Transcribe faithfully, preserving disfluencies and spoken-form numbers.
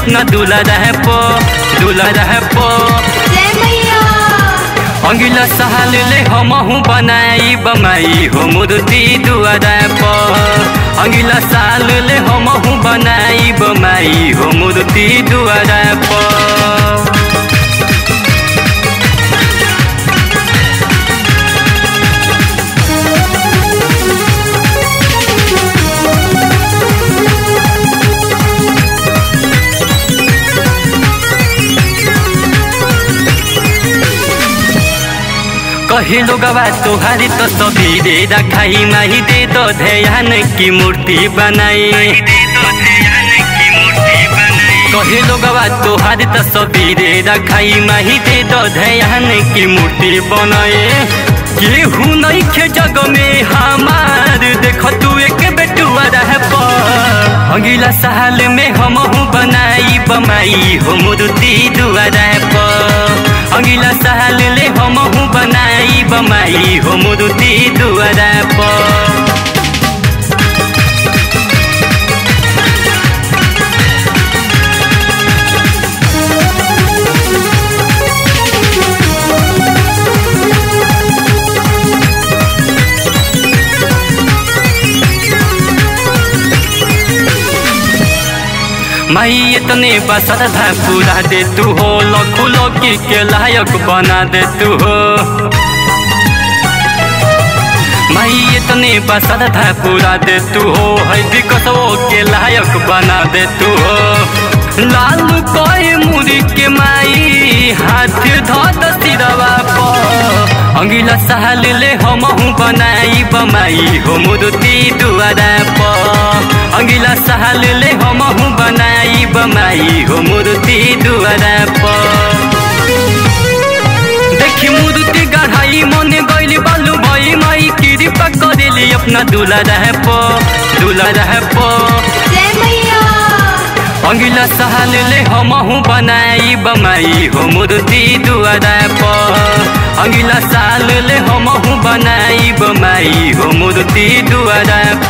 अपना दूल्हा रहे पो दूल्हा रहे पो अंगिला सहल ले हमहु बनाई बमाई हो मूर्ति दुआरा पो अंगिला सहल ले हमहु बनाई बमाई हो मूर्ति दुआरा पो कही लोगवा तोहारी तो सबीरे रखाई माही दे दो ध्यान की मूर्ति बनाई कही लोगवा तोहारी तो सबीरे रखाई माही दे दो ध्यान की मूर्ति बनाए केहू नहीं खे जग में हमार देख तू एक बेटुआ रह अंगिला साल में हमहु बनाई बमाई हो मूर्ति दुआरा पर अंगिला साल ले हमहु बनाई बमाई हो मूर्ति दुआरा पर माई इतने बसरधा पूरा दे तू हो लखू लकी के लायक बना दे तू हो माई इतने बसरधा पूरा दे तू हो है बिकसो के लायक बना दे तू हो लालू कोई मुरी के माई हाथ धोत सिरवा पर अंगिला साल ले हमहु बनाई बमाई हो मूर्ति दुआरा पर अंगिला साल ले हमहु बनाई बमाई हो मूर्ति दुआरा पर देखी मूर्ति गढ़ाई मन गइल बालू भई माई कृपा करेली अपना दूल्हा रहे पो दूल्हा रहे पो अंगिला साल ले हमहु बनाई बमाई हो मूर्ति दुआरा पर अंगिला साल ले हमहु बनाई बमाई हो मूर्ति दुआरा।